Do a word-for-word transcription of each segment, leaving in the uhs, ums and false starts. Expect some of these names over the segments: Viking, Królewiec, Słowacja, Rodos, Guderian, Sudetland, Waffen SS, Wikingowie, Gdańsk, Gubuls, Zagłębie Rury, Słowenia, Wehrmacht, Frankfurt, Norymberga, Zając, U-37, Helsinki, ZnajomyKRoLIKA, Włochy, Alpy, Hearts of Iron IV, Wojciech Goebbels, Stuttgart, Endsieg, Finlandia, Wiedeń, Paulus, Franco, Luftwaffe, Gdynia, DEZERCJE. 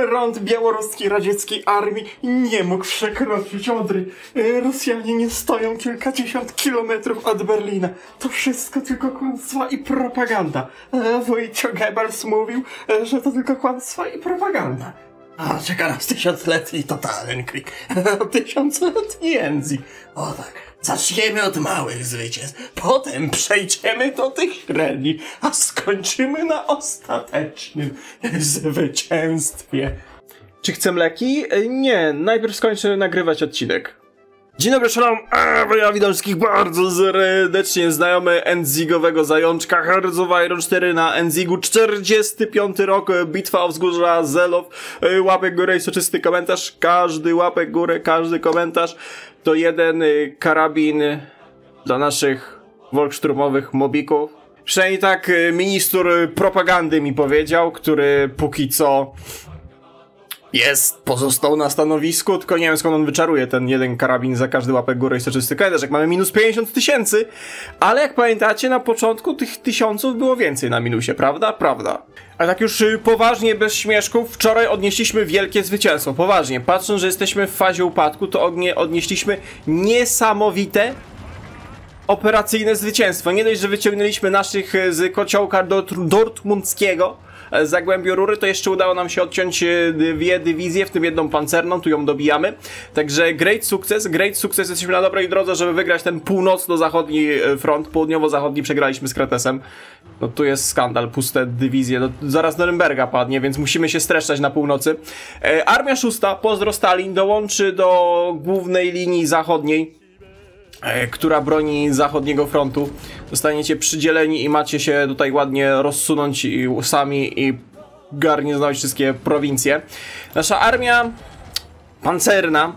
front białoruskiej radzieckiej armii nie mógł przekroczyć Odry. Rosjanie nie stoją kilkadziesiąt kilometrów od Berlina. To wszystko tylko kłamstwa i propaganda. Wojciech Goebbels mówił, że to tylko kłamstwa i propaganda. A, czeka nas tysiącletni totalen krik. Tysiącletni Endsieg. O tak, zaczniemy od małych zwycięstw, potem przejdziemy do tych średnich, a skończymy na ostatecznym zwycięstwie. Czy chcę mleki? Nie, najpierw skończę nagrywać odcinek. Dzień dobry, szalom, ja witam wszystkich bardzo serdecznie. Znajomy Endsiegowego zajączka Hearts of Iron cztery na Endsiegu czterdziesty piąty rok, bitwa o Wzgórza Żelow. Łapek górę i soczysty komentarz, każdy łapek górę, każdy komentarz to jeden karabin dla naszych wolkszturmowych mobików. Przynajmniej tak minister propagandy mi powiedział, który póki co jest, pozostał na stanowisku, tylko nie wiem skąd on wyczaruje ten jeden karabin za każdy łapek górę i soczysty kalendarz, jak mamy minus pięćdziesiąt tysięcy, ale jak pamiętacie, na początku tych tysiąców było więcej na minusie, prawda? Prawda. A tak już poważnie, bez śmieszków, wczoraj odnieśliśmy wielkie zwycięstwo, poważnie. Patrząc, że jesteśmy w fazie upadku, to odnieśliśmy niesamowite operacyjne zwycięstwo. Nie dość, że wyciągnęliśmy naszych z kociołka dortmundzkiego, Zagłębiu Rury, to jeszcze udało nam się odciąć dwie dywizje, w tym jedną pancerną, tu ją dobijamy. Także great sukces, great sukces, jesteśmy na dobrej drodze, żeby wygrać ten północno-zachodni front, południowo-zachodni przegraliśmy z Kratesem. No tu jest skandal, puste dywizje, no, zaraz Norymberga padnie, więc musimy się streszczać na północy. E, Armia szósta, pozdro Stalin, dołączy do głównej linii zachodniej, która broni zachodniego frontu. Zostaniecie przydzieleni i macie się tutaj ładnie rozsunąć i sami i garnie znać wszystkie prowincje. Nasza armia pancerna,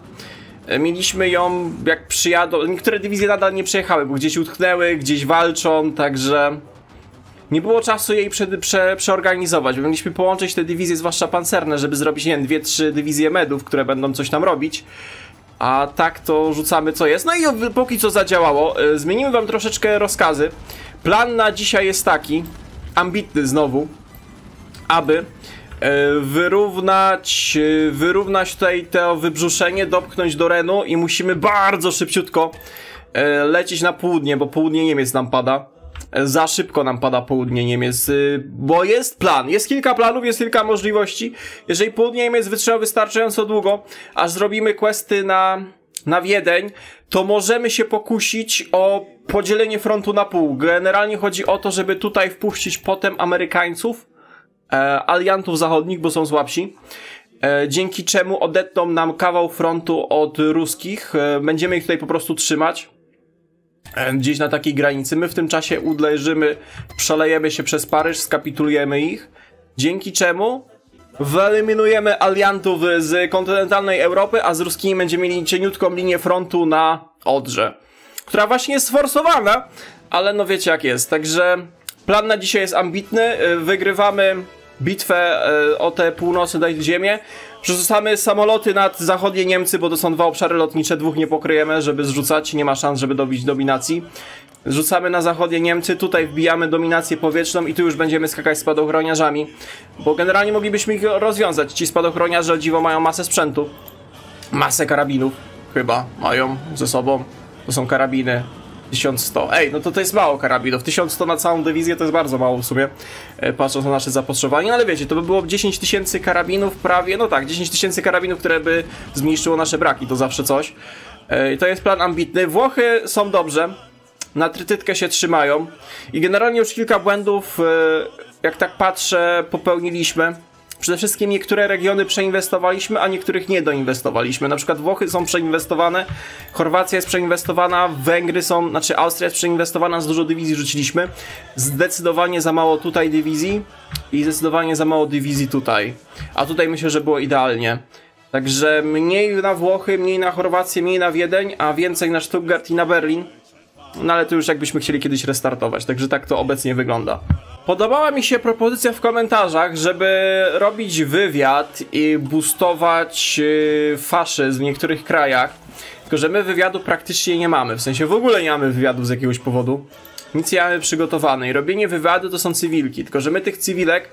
mieliśmy ją jak przyjadą, niektóre dywizje nadal nie przyjechały, bo gdzieś utknęły, gdzieś walczą, także nie było czasu jej prze, prze, przeorganizować, bo mieliśmy połączyć te dywizje, zwłaszcza pancerne, żeby zrobić, nie wiem, dwie, trzy dywizje medów, które będą coś tam robić. A tak to rzucamy co jest. No i póki co zadziałało. Zmienimy wam troszeczkę rozkazy. Plan na dzisiaj jest taki, ambitny znowu, aby wyrównać, wyrównać tutaj to wybrzuszenie, dopchnąć do Renu i musimy bardzo szybciutko lecieć na południe, bo południe Niemiec nam pada. Za szybko nam pada południe Niemiec, bo jest plan, jest kilka planów, jest kilka możliwości. Jeżeli południe Niemiec wytrzyma wystarczająco długo, aż zrobimy questy na, na Wiedeń, to możemy się pokusić o podzielenie frontu na pół. Generalnie chodzi o to, żeby tutaj wpuścić potem Amerykańców, e, aliantów zachodnich, bo są słabsi. Dzięki czemu odetną nam kawał frontu od ruskich, będziemy ich tutaj po prostu trzymać. Gdzieś na takiej granicy. My w tym czasie uderzymy, przelejemy się przez Paryż, skapitulujemy ich, dzięki czemu wyeliminujemy aliantów z kontynentalnej Europy, a z ruskimi będziemy mieli cieniutką linię frontu na Odrze, która właśnie jest sforsowana, ale no wiecie jak jest. Także plan na dzisiaj jest ambitny, wygrywamy bitwę o te północy dać ziemię. Przerzucamy samoloty nad zachodnie Niemcy, bo to są dwa obszary lotnicze, dwóch nie pokryjemy, żeby zrzucać, nie ma szans, żeby dobić dominacji. Rzucamy na zachodnie Niemcy, tutaj wbijamy dominację powietrzną i tu już będziemy skakać spadochroniarzami, bo generalnie moglibyśmy ich rozwiązać. Ci spadochroniarze o dziwo mają masę sprzętu, masę karabinów, chyba mają ze sobą, to są karabiny. tysiąc sto. Ej, no to to jest mało karabinów. tysiąc sto na całą dywizję to jest bardzo mało w sumie, patrząc na nasze zapotrzebowanie, ale wiecie, to by było dziesięć tysięcy karabinów prawie, no tak, dziesięć tysięcy karabinów, które by zmniejszyło nasze braki, to zawsze coś. I to jest plan ambitny. Włochy są dobrze, na trytytkę się trzymają i generalnie już kilka błędów, jak tak patrzę, popełniliśmy. Przede wszystkim niektóre regiony przeinwestowaliśmy, a niektórych nie doinwestowaliśmy. Na przykład Włochy są przeinwestowane, Chorwacja jest przeinwestowana, Węgry są, znaczy Austria jest przeinwestowana, z dużo dywizji rzuciliśmy. Zdecydowanie za mało tutaj dywizji i zdecydowanie za mało dywizji tutaj. A tutaj myślę, że było idealnie. Także mniej na Włochy, mniej na Chorwację, mniej na Wiedeń, a więcej na Stuttgart i na Berlin. No ale to już jakbyśmy chcieli kiedyś restartować, także tak to obecnie wygląda. Podobała mi się propozycja w komentarzach, żeby robić wywiad i boostować yy, faszyzm w niektórych krajach. Tylko że my wywiadu praktycznie nie mamy, w sensie w ogóle nie mamy wywiadu z jakiegoś powodu. Nic nie mamy przygotowane i robienie wywiadu to są cywilki, tylko że my tych cywilek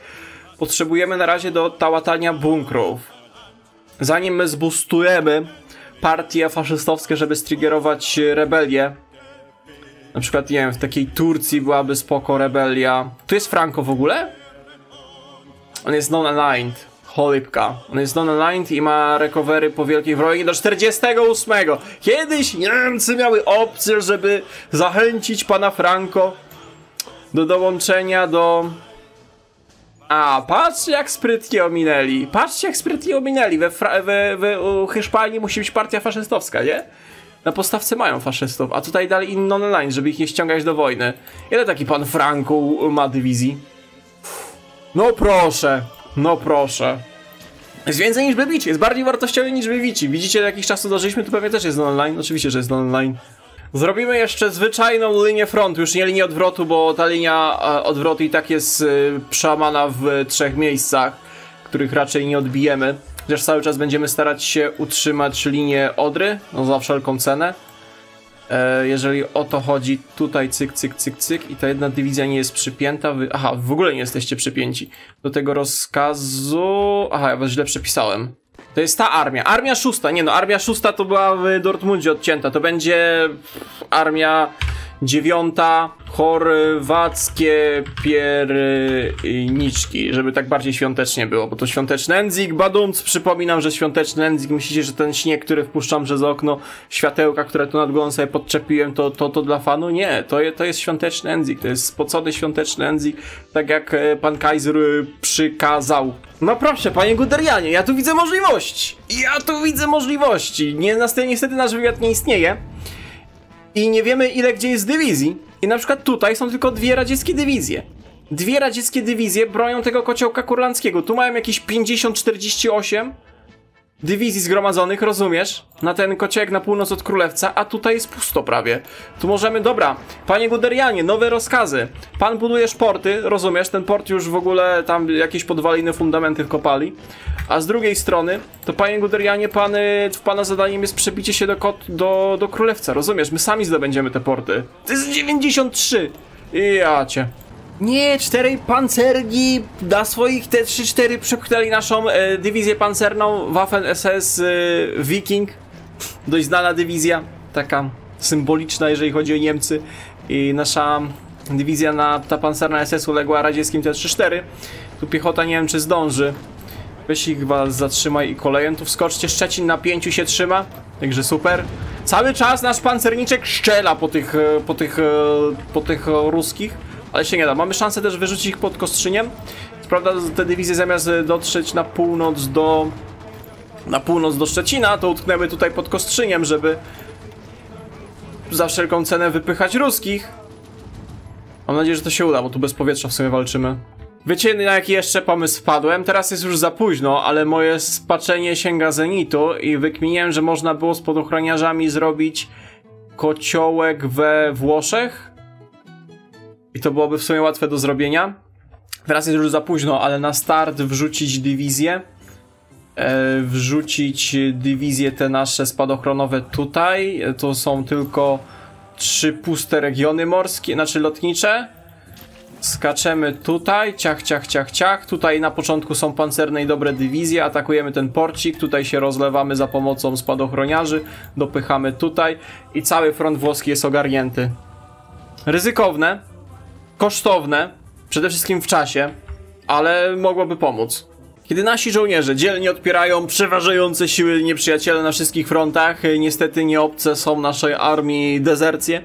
potrzebujemy na razie do tałatania bunkrów. Zanim my zbustujemy partie faszystowskie, żeby striggerować rebelię, na przykład, nie wiem, w takiej Turcji byłaby spoko rebelia. Tu jest Franco w ogóle? On jest non-aligned. Cholipka. On jest non-aligned i ma recovery po wielkiej wrojni do czterdziestego ósmego. Kiedyś Niemcy miały opcję, żeby zachęcić pana Franco do dołączenia do... A, patrzcie jak sprytnie ominęli. Patrzcie jak sprytnie ominęli. We, we, we u Hiszpanii musi być partia faszystowska, nie? Na postawce mają faszystów, a tutaj dali in non-aligned, żeby ich nie ściągać do wojny. Ile taki pan Franco ma dywizji? No proszę. No proszę. Jest więcej niż Bebici, jest bardziej wartościowy niż Bebici. Widzicie, do jakichś czasu dożyliśmy, tu pewnie też jest online. Oczywiście, że jest online. Zrobimy jeszcze zwyczajną linię frontu, już nie linię odwrotu, bo ta linia odwrotu i tak jest przełamana w trzech miejscach, których raczej nie odbijemy. Chociaż cały czas będziemy starać się utrzymać linię Odry, no za wszelką cenę. Jeżeli o to chodzi, tutaj cyk, cyk, cyk, cyk i ta jedna dywizja nie jest przypięta, wy... aha, w ogóle nie jesteście przypięci do tego rozkazu, aha, ja was źle przepisałem. To jest ta armia, armia szósta, nie no, armia szósta to była w Dortmundzie odcięta, to będzie armia dziewiąta, chorwackie pierniczki, żeby tak bardziej świątecznie było, bo to świąteczny Endsieg, badumc, przypominam, że świąteczny Endsieg, myślicie, że ten śnieg, który wpuszczam przez okno, światełka, które tu nad głową sobie podczepiłem, to, to, to dla fanu? Nie, to, to jest świąteczny Endsieg, to jest spocony świąteczny Endsieg, tak jak pan Kaiser przykazał. No proszę, panie Guderianie, ja tu widzę możliwości, ja tu widzę możliwości, nie, niestety nasz wywiad nie istnieje. I nie wiemy ile gdzie jest dywizji. I na przykład tutaj są tylko dwie radzieckie dywizje. Dwie radzieckie dywizje bronią tego kociołka kurlandzkiego. Tu mają jakieś pięćdziesiąt czterdzieści osiem dywizji zgromadzonych, rozumiesz? Na ten kociołek na północ od Królewca, a tutaj jest pusto prawie. Tu możemy, dobra, panie Guderianie, nowe rozkazy. Pan budujesz porty, rozumiesz? Ten port już w ogóle tam jakieś podwaliny, fundamenty kopali. A z drugiej strony, to panie Guderianie, pan, pana zadaniem jest przebicie się do, do, do Królewca, rozumiesz? My sami zdobędziemy te porty. To jest dziewięćdziesiąt trzy! I ja cię. Nie, cztery pancergi dla swoich T trzydzieści cztery przepchnęli naszą e, dywizję pancerną Waffen S S e, Viking. Dość znana dywizja, taka symboliczna, jeżeli chodzi o Niemcy. I nasza dywizja, na, ta pancerna S S uległa radzieckim T trzydzieści cztery. Tu piechota nie wiem czy zdąży. Weź ich was zatrzymaj i kolejem tu wskoczcie. Szczecin na pięciu się trzyma, także super. Cały czas nasz pancerniczek szczela po tych, po tych, po tych ruskich. Ale się nie da. Mamy szansę też wyrzucić ich pod Kostrzyniem. Co prawda te dywizje zamiast dotrzeć na północ do... na północ do Szczecina, to utknęły tutaj pod Kostrzyniem, żeby za wszelką cenę wypychać ruskich. Mam nadzieję, że to się uda, bo tu bez powietrza w sumie walczymy. Wiecie, na jaki jeszcze pomysł wpadłem? Teraz jest już za późno, ale moje spaczenie sięga zenitu i wykminiłem, że można było z podochroniarzami zrobić kociołek we Włoszech. I to byłoby w sumie łatwe do zrobienia. Teraz jest już za późno, ale na start wrzucić dywizję. E, wrzucić dywizję te nasze spadochronowe tutaj. To są tylko trzy puste regiony morskie, znaczy lotnicze. Skaczemy tutaj, ciach, ciach, ciach, ciach. Tutaj na początku są pancerne i dobre dywizje. Atakujemy ten porcik, tutaj się rozlewamy za pomocą spadochroniarzy. Dopychamy tutaj i cały front włoski jest ogarnięty. Ryzykowne. Kosztowne, przede wszystkim w czasie, ale mogłoby pomóc. Kiedy nasi żołnierze dzielnie odpierają przeważające siły nieprzyjaciela na wszystkich frontach, niestety nieobce są naszej armii dezercje.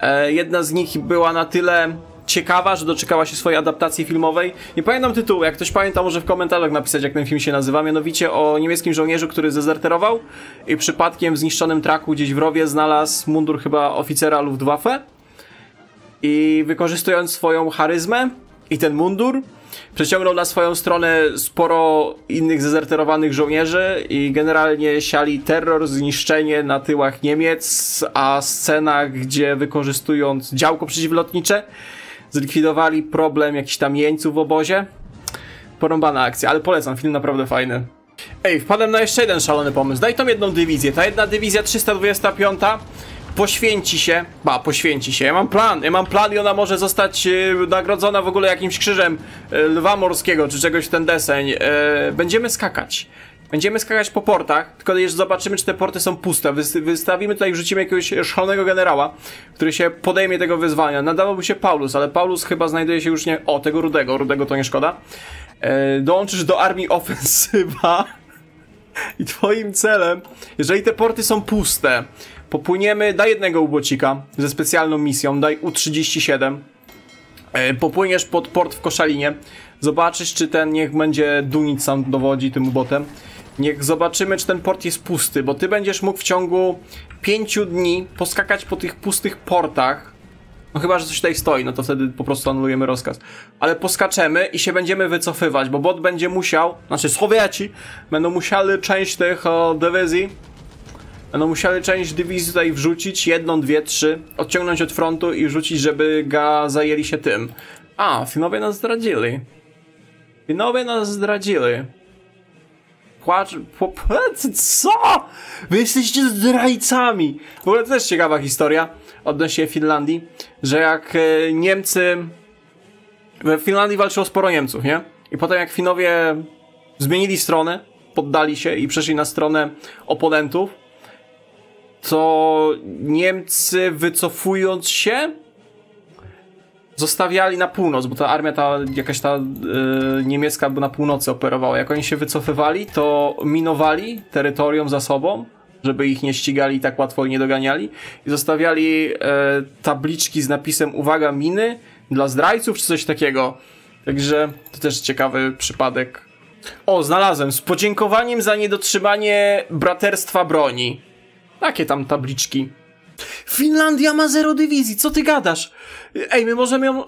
E, jedna z nich była na tyle ciekawa, że doczekała się swojej adaptacji filmowej. Nie pamiętam tytułu, jak ktoś pamięta, może w komentarzach napisać, jak ten film się nazywa. Mianowicie o niemieckim żołnierzu, który zdezerterował i przypadkiem w zniszczonym traku gdzieś w rowie znalazł mundur chyba oficera Luftwaffe. I wykorzystując swoją charyzmę i ten mundur, przeciągnął na swoją stronę sporo innych zdezerterowanych żołnierzy i generalnie siali terror, zniszczenie na tyłach Niemiec, a scena, gdzie wykorzystując działko przeciwlotnicze, zlikwidowali problem jakichś tam jeńców w obozie. Porąbana akcja, ale polecam, film naprawdę fajny. Ej, wpadłem na jeszcze jeden szalony pomysł, daj tam jedną dywizję, ta jedna dywizja trzysta dwudziesta piąta. poświęci się, ba, poświęci się, ja mam plan, ja mam plan i ona może zostać yy, nagrodzona w ogóle jakimś krzyżem yy, lwa morskiego czy czegoś w ten deseń. Yy, będziemy skakać. Będziemy skakać po portach, tylko jeszcze zobaczymy, czy te porty są puste. Wystawimy tutaj, wrzucimy jakiegoś szalonego generała, który się podejmie tego wyzwania. Nadawałby się Paulus, ale Paulus chyba znajduje się już nie... O, tego Rudego, Rudego to nie szkoda. E, dołączysz do armii ofensywa i twoim celem, jeżeli te porty są puste, popłyniemy, daj jednego ubocika ze specjalną misją, daj U trzydzieści siedem. E, popłyniesz pod port w Koszalinie, zobaczysz, czy ten, niech będzie Dunic sam dowodzi tym ubotem. Niech zobaczymy, czy ten port jest pusty, bo ty będziesz mógł w ciągu pięciu dni poskakać po tych pustych portach. No chyba, że coś tutaj stoi, no to wtedy po prostu anulujemy rozkaz. Ale poskaczemy i się będziemy wycofywać, bo bot będzie musiał, znaczy Sowieci będą musieli część tych o, dywizji, będą musieli część dywizji tutaj wrzucić, jedną, dwie, trzy, odciągnąć od frontu i wrzucić, żeby ga zajęli się tym. A, Finowie nas zdradzili. Finowie nas zdradzili. Płacz... Co? Wy jesteście zdrajcami! W ogóle to też ciekawa historia odnośnie Finlandii, że jak Niemcy... W Finlandii walczyło sporo Niemców, nie? I potem jak Finowie zmienili stronę, poddali się i przeszli na stronę oponentów, to Niemcy, wycofując się, zostawiali na północ, bo ta armia ta, jakaś ta yy, niemiecka na północy operowała. Jak oni się wycofywali, to minowali terytorium za sobą, żeby ich nie ścigali tak łatwo i nie doganiali. I zostawiali yy, tabliczki z napisem uwaga, miny dla zdrajców, czy coś takiego. Także to też ciekawy przypadek. O, znalazłem. Z podziękowaniem za niedotrzymanie braterstwa broni. Takie tam tabliczki. Finlandia ma zero dywizji, co ty gadasz? Ej, my możemy ją...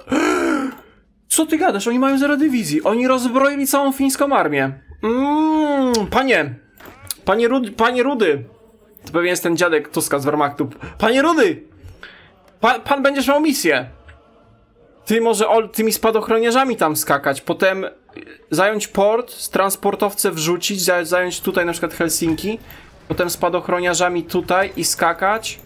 Co ty gadasz? Oni mają zero dywizji. Oni rozbroili całą fińską armię. Mmm, panie. Panie Rudy, panie Rudy. To pewnie jest ten dziadek Tuska z Wehrmachtu. Panie Rudy! Pa, pan będziesz miał misję. Ty może o, tymi spadochroniarzami tam skakać, potem zająć port, transportowce wrzucić, zająć tutaj na przykład Helsinki, potem spadochroniarzami tutaj i skakać.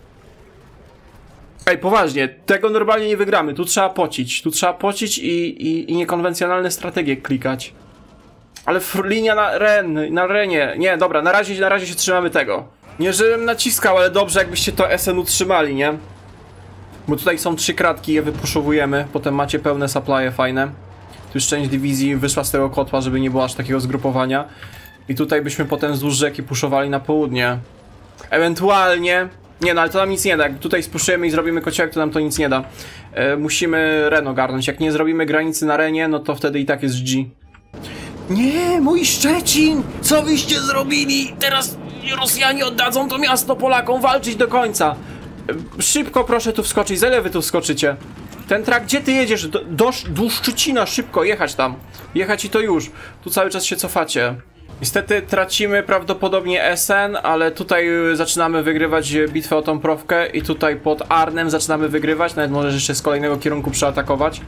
Ej, poważnie, tego normalnie nie wygramy, tu trzeba pocić, tu trzeba pocić i, i, i niekonwencjonalne strategie klikać. Ale linia na ren, na renie, nie, dobra, na razie, na razie się trzymamy tego. Nie żebym naciskał, ale dobrze jakbyście to S N utrzymali, nie? Bo tutaj są trzy kratki, je wypuszowujemy, potem macie pełne supply'e fajne. Tu już część dywizji wyszła z tego kotła, żeby nie było aż takiego zgrupowania. I tutaj byśmy potem wzdłuż rzeki puszowali na południe. Ewentualnie... Nie, no ale to nam nic nie da. Jak tutaj spuszujemy i zrobimy kociołek, to nam to nic nie da. E, musimy Ren ogarnąć. Jak nie zrobimy granicy na Renie, no to wtedy i tak jest G. Nie, mój Szczecin! Co wyście zrobili? Teraz Rosjanie oddadzą to miasto Polakom, walczyć do końca. E, szybko proszę tu wskoczyć, z ile wy tu wskoczycie? Ten trakt, gdzie ty jedziesz? Do, do, do Szczecina, szybko, jechać tam. Jechać i to już. Tu cały czas się cofacie. Niestety tracimy prawdopodobnie Essen, ale tutaj zaczynamy wygrywać bitwę o tą profkę i tutaj pod Arnem zaczynamy wygrywać, nawet możesz jeszcze z kolejnego kierunku przeatakować.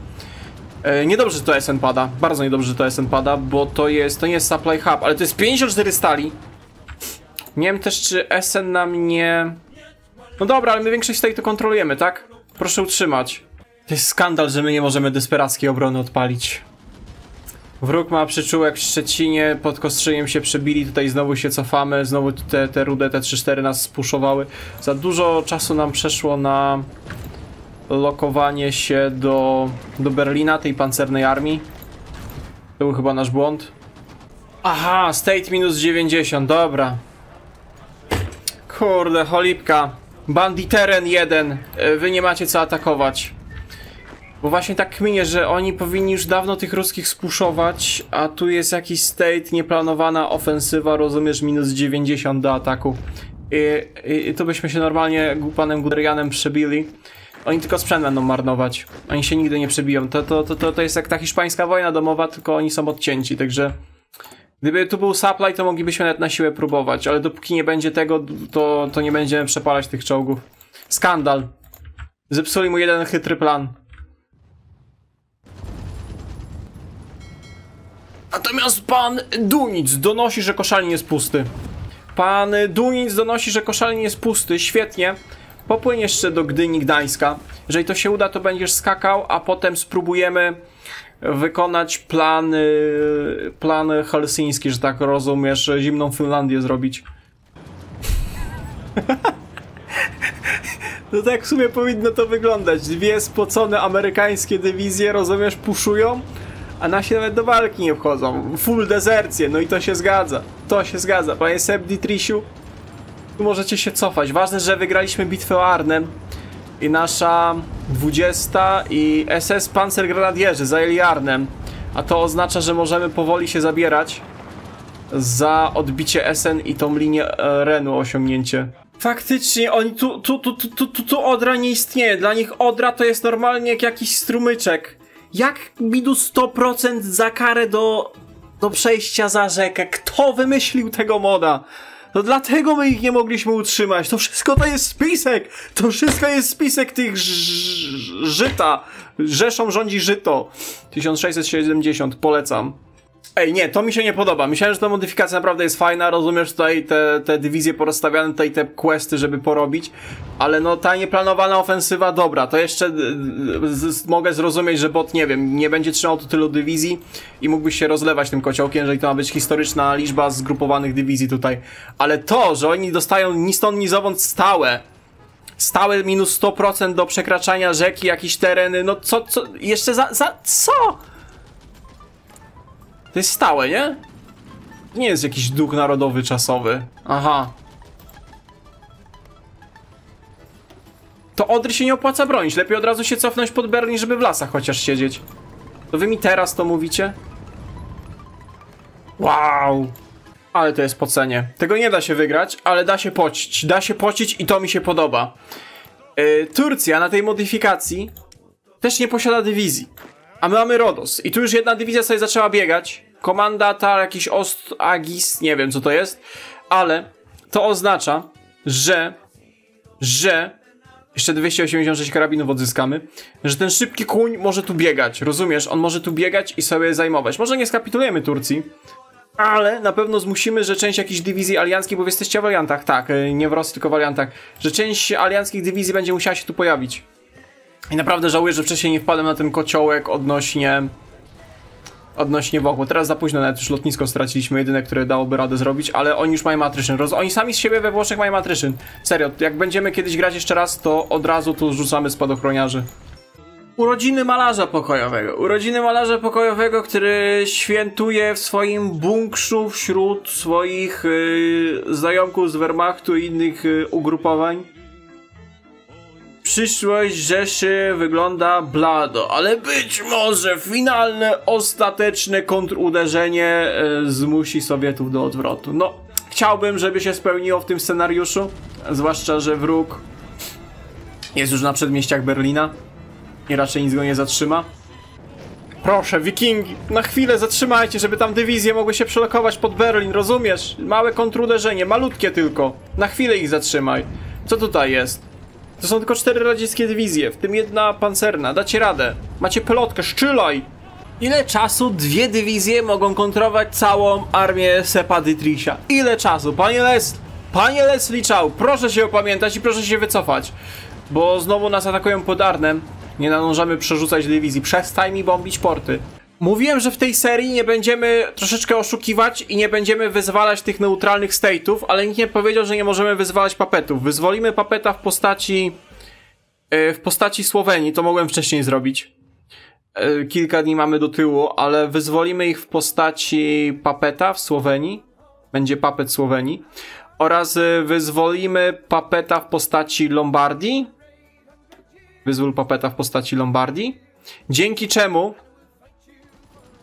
E, niedobrze, że to Essen pada, bardzo niedobrze, że to Essen pada, bo to jest, to nie jest supply hub, ale to jest pięćdziesiąt cztery stali. Nie wiem też, czy Essen nam nie... No dobra, ale my większość stali to kontrolujemy, tak? Proszę utrzymać. To jest skandal, że my nie możemy desperackiej obrony odpalić. Wróg ma przyczółek w Szczecinie, pod Kostrzyjem się przebili, tutaj znowu się cofamy, znowu te, te rude, te trzy cztery nas spuszowały. Za dużo czasu nam przeszło na lokowanie się do, do Berlina, tej pancernej armii. To był chyba nasz błąd. Aha, state minus dziewięćdziesiąt, dobra. Kurde, cholipka. Banditeren jeden, wy nie macie co atakować. Bo właśnie tak kminie, że oni powinni już dawno tych ruskich spuszować, a tu jest jakiś state, nieplanowana ofensywa, rozumiesz, minus dziewięćdziesiąt do ataku. I, i, i to byśmy się normalnie panem Guderianem przebili. Oni tylko sprzęt będą marnować. Oni się nigdy nie przebiją. To, to, to, to, to jest jak ta hiszpańska wojna domowa, tylko oni są odcięci, także... Gdyby tu był supply, to moglibyśmy nawet na siłę próbować, ale dopóki nie będzie tego, to, to nie będziemy przepalać tych czołgów. Skandal. Zepsuli mu jeden chytry plan. Natomiast pan Dunic donosi, że Koszalin jest pusty. Pan Dunic donosi, że Koszalin jest pusty. Świetnie. Popłyń jeszcze do Gdyni, Gdańska. Jeżeli to się uda, to będziesz skakał, a potem spróbujemy wykonać plan, plan helsiński, że tak rozumiesz, zimną Finlandię zrobić. No tak w sumie powinno to wyglądać. Dwie spocone amerykańskie dywizje, rozumiesz, puszują, a nasi nawet do walki nie wchodzą. Full dezercję, no i to się zgadza. To się zgadza. Panie Sebditrisiu, tu możecie się cofać. Ważne, że wygraliśmy bitwę o Arnem i nasza dwudziesta i S S pancergrenadierzy zajęli Arnem, a to oznacza, że możemy powoli się zabierać za odbicie Essen i tą linię Renu osiągnięcie. Faktycznie, oni tu, tu, tu, tu, tu, tu Odra nie istnieje. Dla nich Odra to jest normalnie jak jakiś strumyczek. Jak minus sto procent za karę do, do przejścia za rzekę? Kto wymyślił tego moda? No dlatego my ich nie mogliśmy utrzymać. To wszystko to jest spisek. To wszystko jest spisek tych żyta. Rzeszą rządzi żyto. tysiąc sześćset siedemdziesiąt, polecam. Ej, nie, to mi się nie podoba. Myślałem, że ta modyfikacja naprawdę jest fajna, rozumiesz, tutaj te, te dywizje porozstawiane, tutaj te questy, żeby porobić, ale no ta nieplanowana ofensywa, dobra, to jeszcze z, z, mogę zrozumieć, że bot, nie wiem, nie będzie trzymał tu tylu dywizji i mógłbyś się rozlewać tym kociołkiem, jeżeli to ma być historyczna liczba zgrupowanych dywizji tutaj, ale to, że oni dostają ni stąd, ni zowąd stałe, stałe minus sto procent do przekraczania rzeki, jakieś tereny, no co, co, jeszcze za, za, co? To jest stałe, nie? Nie jest jakiś duch narodowy czasowy. Aha. To Odry się nie opłaca bronić. Lepiej od razu się cofnąć pod Berlin, żeby w lasach chociaż siedzieć. To wy mi teraz to mówicie? Wow. Ale to jest pocenie. Tego nie da się wygrać, ale da się pocić. Da się pocić i to mi się podoba. Yy, Turcja na tej modyfikacji też nie posiada dywizji. A my mamy Rodos. I tu już jedna dywizja sobie zaczęła biegać. Komanda ta, jakiś Ostagis, nie wiem co to jest. Ale to oznacza, że... Że... Jeszcze dwieście osiemdziesiąt sześć karabinów odzyskamy. Że ten szybki kuń może tu biegać, rozumiesz? On może tu biegać i sobie zajmować. Może nie skapitulujemy Turcji, ale na pewno zmusimy, że część jakichś dywizji alianckich, bo wy jesteście w aliantach, tak, nie w Rosji, tylko w aliantach. Że część alianckich dywizji będzie musiała się tu pojawić. I naprawdę żałuję, że wcześniej nie wpadłem na ten kociołek odnośnie odnośnie Wochu. Teraz za późno, nawet już lotnisko straciliśmy, jedyne, które dałoby radę zrobić, ale oni już mają attrition. Roz... Oni sami z siebie we Włoszech mają attrition. Serio, jak będziemy kiedyś grać jeszcze raz, to od razu tu rzucamy spadochroniarzy. Urodziny malarza pokojowego. Urodziny malarza pokojowego, który świętuje w swoim bunkrzu wśród swoich yy, znajomków z Wehrmachtu i innych yy, ugrupowań. Przyszłość Rzeszy wygląda blado, ale być może finalne, ostateczne kontruderzenie y, zmusi Sowietów do odwrotu. No, chciałbym, żeby się spełniło w tym scenariuszu, zwłaszcza, że wróg jest już na przedmieściach Berlina i raczej nic go nie zatrzyma. Proszę, wikingi, na chwilę zatrzymajcie, żeby tam dywizje mogły się przelokować pod Berlin, rozumiesz? Małe kontruderzenie, malutkie tylko. Na chwilę ich zatrzymaj. Co tutaj jest? To są tylko cztery radzieckie dywizje, w tym jedna pancerna. Dacie radę. Macie pelotkę, szczylaj! Ile czasu dwie dywizje mogą kontrolować całą armię Sepa Dytrisia? Ile czasu? Panie Les... Panie Les liczał! Proszę się opamiętać i proszę się wycofać. Bo znowu nas atakują pod Arnem. Nie nadążamy przerzucać dywizji. Przestań mi bombić porty. Mówiłem, że w tej serii nie będziemy troszeczkę oszukiwać i nie będziemy wyzwalać tych neutralnych state'ów, ale nikt nie powiedział, że nie możemy wyzwalać papetów. Wyzwolimy papeta w postaci... Yy, w postaci Słowenii, to mogłem wcześniej zrobić. Yy, kilka dni mamy do tyłu, ale wyzwolimy ich w postaci papeta w Słowenii. Będzie papet Słowenii. Oraz yy, wyzwolimy papeta w postaci Lombardii. Wyzwól papeta w postaci Lombardii. Dzięki czemu...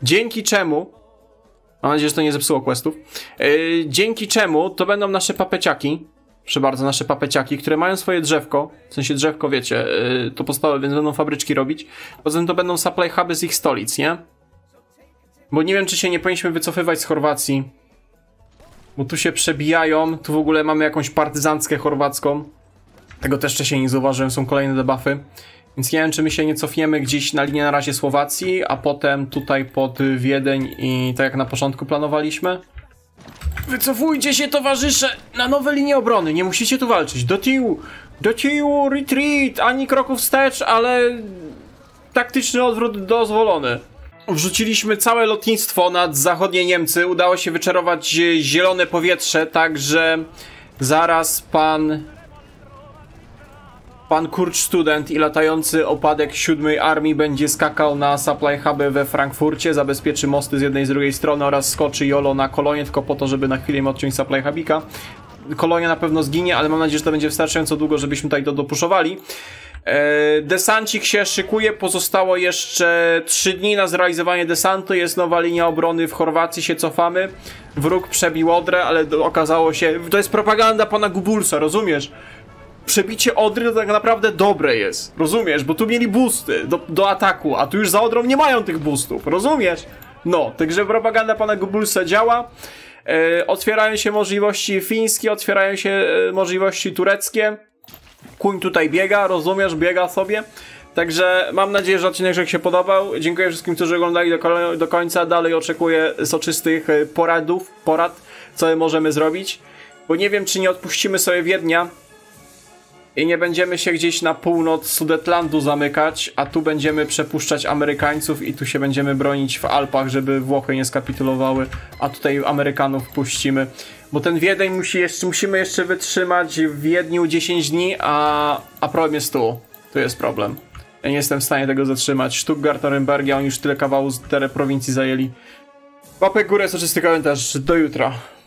Dzięki czemu, mam nadzieję, że to nie zepsuło questów, yy, dzięki czemu to będą nasze papeciaki, proszę bardzo, nasze papeciaki, które mają swoje drzewko, w sensie drzewko, wiecie, yy, to podstawowe, więc będą fabryczki robić, poza tym to będą supply huby z ich stolic, nie? Bo nie wiem, czy się nie powinniśmy wycofywać z Chorwacji, bo tu się przebijają, tu w ogóle mamy jakąś partyzanckę chorwacką, tego też wcześniej nie zauważyłem, są kolejne debuffy. Więc nie wiem, czy my się nie cofniemy gdzieś na linię na razie Słowacji, a potem tutaj pod Wiedeń i tak jak na początku planowaliśmy. Wycofujcie się, towarzysze! Na nowe linie obrony, nie musicie tu walczyć. Do tyłu! Do tyłu, retreat! Ani kroku wstecz, ale... taktyczny odwrót dozwolony. Wrzuciliśmy całe lotnictwo nad zachodnie Niemcy. Udało się wyczarować zielone powietrze, także... zaraz pan... Pan Kurczstudent i latający opadek siódmej Armii będzie skakał na supply huby we Frankfurcie, zabezpieczy mosty z jednej i z drugiej strony oraz skoczy jolo na kolonię, tylko po to, żeby na chwilę im odciąć supply hubika. Kolonia na pewno zginie, ale mam nadzieję, że to będzie wystarczająco długo, żebyśmy tutaj to dopuszowali. Eee, desancik się szykuje, pozostało jeszcze trzy dni na zrealizowanie desantu, jest nowa linia obrony, w Chorwacji się cofamy. Wróg przebił Odrę, ale okazało się... To jest propaganda pana Gubulsa, rozumiesz? Przebicie Odry to tak naprawdę dobre jest, rozumiesz? Bo tu mieli boosty do, do ataku, a tu już za Odrą nie mają tych boostów, rozumiesz? No, także propaganda pana Gubulsa działa. E, otwierają się możliwości fińskie, otwierają się e, możliwości tureckie. Kuń tutaj biega, rozumiesz? Biega sobie. Także mam nadzieję, że odcinek się podobał. Dziękuję wszystkim, którzy oglądali do, do końca. Dalej oczekuję soczystych poradów, porad, co możemy zrobić. Bo nie wiem, czy nie odpuścimy sobie Wiednia. I nie będziemy się gdzieś na północ Sudetlandu zamykać, a tu będziemy przepuszczać Amerykańców i tu się będziemy bronić w Alpach, żeby Włochy nie skapitulowały, a tutaj Amerykanów puścimy. Bo ten Wiedeń musi jeszcze, musimy jeszcze wytrzymać w Wiedniu dziesięć dni, a, a problem jest tu. Tu jest problem. Ja nie jestem w stanie tego zatrzymać. Stuttgart, Norymbergia, oni już tyle kawału z tery prowincji zajęli. Łapek górę, soczysty komentarz. Do jutra.